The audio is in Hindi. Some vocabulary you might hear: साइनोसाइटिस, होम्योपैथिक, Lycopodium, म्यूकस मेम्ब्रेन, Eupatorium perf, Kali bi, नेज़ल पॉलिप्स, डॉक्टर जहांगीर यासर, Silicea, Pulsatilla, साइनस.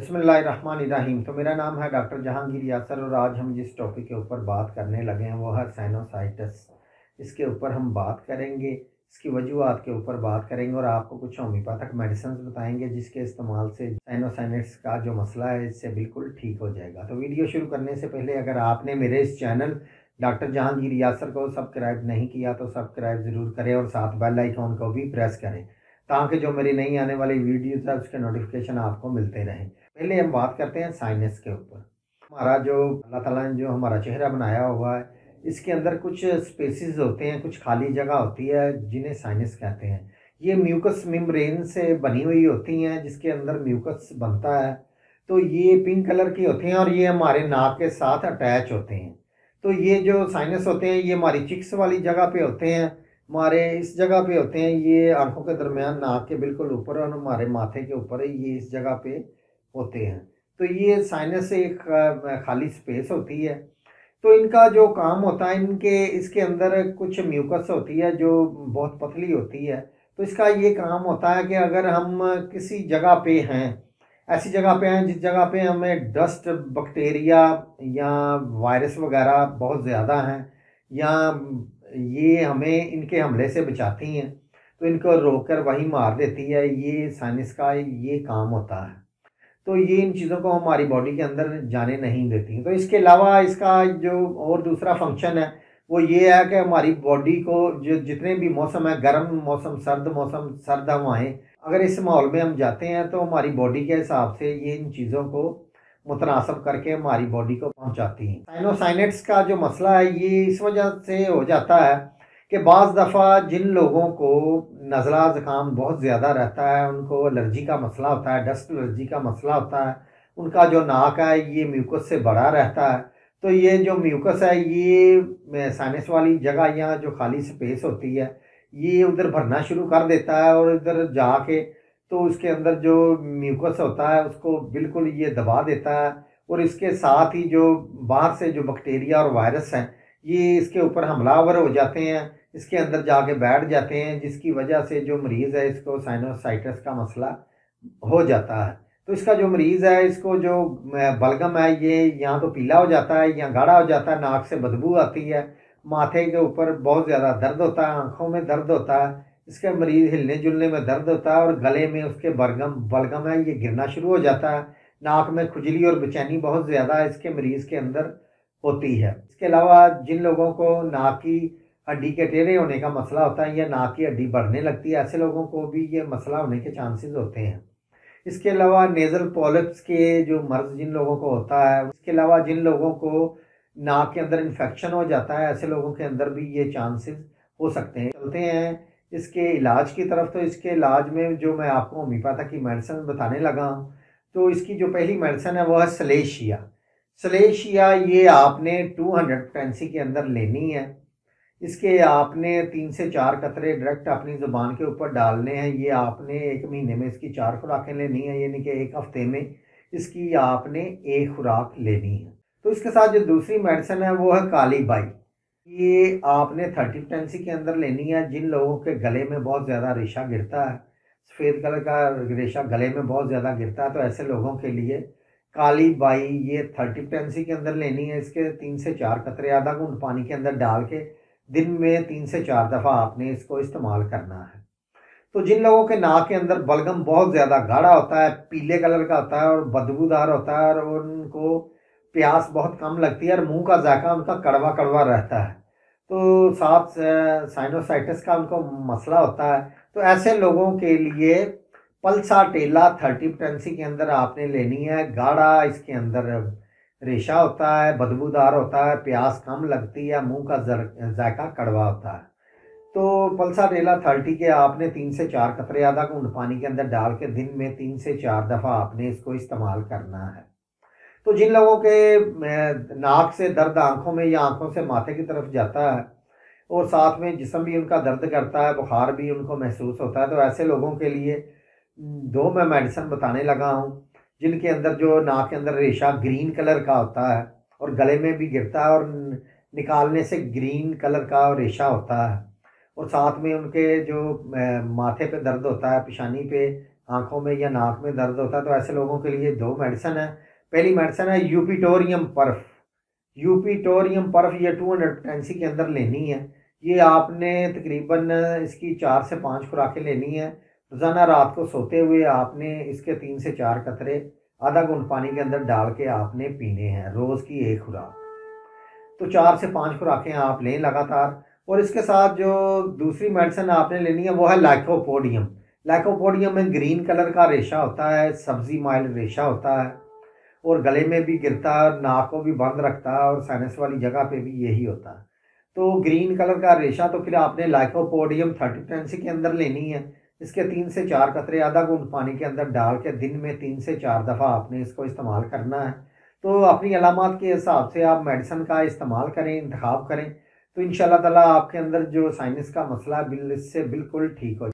बिस्मिल्लाहिर्रहमानिर्रहीम। तो मेरा नाम है डॉक्टर जहांगीर यासर और आज हम जिस टॉपिक के ऊपर बात करने लगे हैं वो है साइनोसाइटिस। इसके ऊपर हम बात करेंगे, इसकी वजूहत के ऊपर बात करेंगे और आपको कुछ होम्योपैथिक मेडिसिन बताएंगे जिसके इस्तेमाल से साइनोसाइटिस का जो मसला है इससे बिल्कुल ठीक हो जाएगा। तो वीडियो शुरू करने से पहले अगर आपने मेरे इस चैनल डॉक्टर जहांगीर यासर को सब्सक्राइब नहीं किया तो सब्सक्राइब ज़रूर करें और साथ बेल आइकॉन को भी प्रेस करें ताकि जो मेरी नई आने वाली वीडियोस है उसके नोटिफिकेशन आपको मिलते रहें। पहले हम बात करते हैं साइनस के ऊपर। हमारा जो अल्लाह ताला ने जो हमारा चेहरा बनाया हुआ है इसके अंदर कुछ स्पेसेस होते हैं, कुछ खाली जगह होती है जिन्हें साइनस कहते हैं। ये म्यूकस मेम्ब्रेन से बनी हुई होती हैं जिसके अंदर म्यूकस बनता है। तो ये पिंक कलर की होती हैं और ये हमारे नाक के साथ अटैच होते हैं। तो ये जो साइनस होते हैं ये हमारी चिक्स वाली जगह पर होते हैं, हमारे इस जगह पे होते हैं, ये आँखों के दरमियान नाक के बिल्कुल ऊपर और हमारे माथे के ऊपर ये इस जगह पे होते हैं। तो ये साइनस एक खाली स्पेस होती है। तो इनका जो काम होता है, इनके इसके अंदर कुछ म्यूकस होती है जो बहुत पतली होती है। तो इसका ये काम होता है कि अगर हम किसी जगह पे हैं, ऐसी जगह पे हैं जिस जगह पे हमें डस्ट, बैक्टीरिया या वायरस वगैरह बहुत ज़्यादा हैं या ये हमें इनके हमले से बचाती हैं, तो इनको रोककर वही मार देती है। ये साइनस का ये काम होता है। तो ये इन चीज़ों को हमारी बॉडी के अंदर जाने नहीं देती। तो इसके अलावा इसका जो और दूसरा फंक्शन है वो ये है कि हमारी बॉडी को जो जितने भी मौसम है, गर्म मौसम, सर्द हवाएँ, अगर इस माहौल में हम जाते हैं तो हमारी बॉडी के हिसाब से ये इन चीज़ों को मुतनासब करके हमारी बॉडी को पहुंचाती हैं। साइनोसाइटिस का जो मसला है ये इस वजह से हो जाता है कि बाज़ दफ़ा जिन लोगों को नज़ला ज़ुकाम बहुत ज़्यादा रहता है, उनको एलर्जी का मसला होता है, डस्ट एलर्जी का मसला होता है, उनका जो नाक है ये म्यूकस से बड़ा रहता है। तो ये जो म्यूकस है ये साइनस वाली जगह या जो खाली स्पेस होती है ये उधर भरना शुरू कर देता है और इधर जाके तो उसके अंदर जो म्यूकस होता है उसको बिल्कुल ये दबा देता है और इसके साथ ही जो बाहर से जो बैक्टीरिया और वायरस हैं ये इसके ऊपर हमलावर हो जाते हैं, इसके अंदर जाके बैठ जाते हैं, जिसकी वजह से जो मरीज़ है इसको साइनोसाइटिस का मसला हो जाता है। तो इसका जो मरीज़ है इसको जो बलगम है ये या तो पीला हो जाता है या गाढ़ा हो जाता है, नाक से बदबू आती है, माथे के ऊपर बहुत ज़्यादा दर्द होता है, आँखों में दर्द होता है, इसका मरीज़ हिलने जुलने में दर्द होता है और गले में उसके बलगम है ये गिरना शुरू हो जाता है, नाक में खुजली और बेचैनी बहुत ज़्यादा इसके मरीज़ के अंदर होती है। इसके अलावा जिन लोगों को नाक की हड्डी के टेढ़े होने का मसला होता है या नाक की हड्डी बढ़ने लगती है, ऐसे लोगों को भी ये मसला होने के चांसेस होते हैं। इसके अलावा नेज़ल पॉलिप्स के जो मर्ज़ जिन लोगों को होता है, इसके अलावा जिन लोगों को नाक के अंदर इन्फेक्शन हो जाता है ऐसे लोगों के अंदर भी ये चांसेस हो सकते हैं। चलते हैं इसके इलाज की तरफ। तो इसके इलाज में जो मैं आपको होम्योपैथिक की मेडिसिन बताने लगा हूँ, तो इसकी जो पहली मेडिसिन है वो है सिलेशिया। सिलेशिया ये आपने 200 पोटेंसी के अंदर लेनी है। इसके आपने 3 से 4 कतरे डायरेक्ट अपनी ज़ुबान के ऊपर डालने हैं। ये आपने 1 महीने में इसकी 4 खुराकें लेनी है, यानी कि 1 हफ्ते में इसकी आपने 1 खुराक लेनी है। तो इसके साथ जो दूसरी मेडिसिन है वो है काली बाई। ये आपने 30 पोटेंसी के अंदर लेनी है। जिन लोगों के गले में बहुत ज़्यादा रेशा गिरता है, सफ़ेद कलर का रेशा गले में बहुत ज़्यादा गिरता है, तो ऐसे लोगों के लिए काली बाई ये 30 पोटेंसी के अंदर लेनी है। इसके 3 से 4 कतरे आधा घूंट पानी के अंदर डाल के दिन में 3 से 4 दफ़ा आपने इसको इस्तेमाल करना है। तो जिन लोगों के नाक के अंदर बलगम बहुत ज़्यादा गाढ़ा होता है, पीले कलर का होता है और बदबूदार होता है और उनको प्यास बहुत कम लगती है और मुंह का जायका उनका कड़वा कड़वा रहता है, तो साथ साइनोसाइटिस का उनको मसला होता है, तो ऐसे लोगों के लिए पल्साटेला 30 पोटेंसी के अंदर आपने लेनी है। गाढ़ा इसके अंदर रेशा होता है, बदबूदार होता है, प्यास कम लगती है, मुंह का जायका कड़वा होता है। तो पल्साटेला 30 के आपने 3 से 4 कतरे आधा घूंट पानी के अंदर डाल के दिन में 3 से 4 दफ़ा आपने इसको इस्तेमाल करना है। तो जिन लोगों के नाक से दर्द आंखों में या आंखों से माथे की तरफ जाता है और साथ में जिस्म भी उनका दर्द करता है, बुखार भी उनको महसूस होता है, तो ऐसे लोगों के लिए 2 मैं मेडिसिन बताने लगा हूँ। जिनके अंदर जो नाक के अंदर रेशा ग्रीन कलर का होता है और गले में भी गिरता है और निकालने से ग्रीन कलर का रेशा होता है और साथ में उनके जो माथे पे दर्द होता है, पेशानी पे आँखों में या नाक में दर्द होता है तो ऐसे लोगों के लिए दो मेडिसिन है। पहली मेडिसिन है यूपीटोरियम पर्फ। यूपीटोरियम पर्फ ये 200 पोटेंसी के अंदर लेनी है। ये आपने तकरीबन इसकी 4 से 5 खुराकें लेनी है। रोज़ाना रात को सोते हुए आपने इसके 3 से 4 कतरे आधा घूंट पानी के अंदर डाल के आपने पीने हैं, रोज़ की एक खुराक। तो 4 से 5 खुराकें आप लें लगातार। और इसके साथ जो दूसरी मेडिसिन आपने लेनी है वो है लाइकोपोडियम। लाइकोपोडियम में ग्रीन कलर का रेशा होता है, सब्ज़ी माइल रेशा होता है और गले में भी गिरता है और नाक को भी बंद रखता है और साइनस वाली जगह पे भी यही होता है। तो ग्रीन कलर का रेशा तो फिर आपने लाइकोपोडियम 30 पोटेंसी के अंदर लेनी है। इसके 3 से 4 कतरे आधा घूंट पानी के अंदर डाल के दिन में 3 से 4 दफ़ा आपने इसको इस्तेमाल करना है। तो अपनी अलामात के हिसाब से आप मेडिसिन का इस्तेमाल करें, इंतखाब करें, तो इंशाअल्लाह ताला आपके अंदर जो साइनस का मसला इससे बिल्कुल ठीक हो जाए।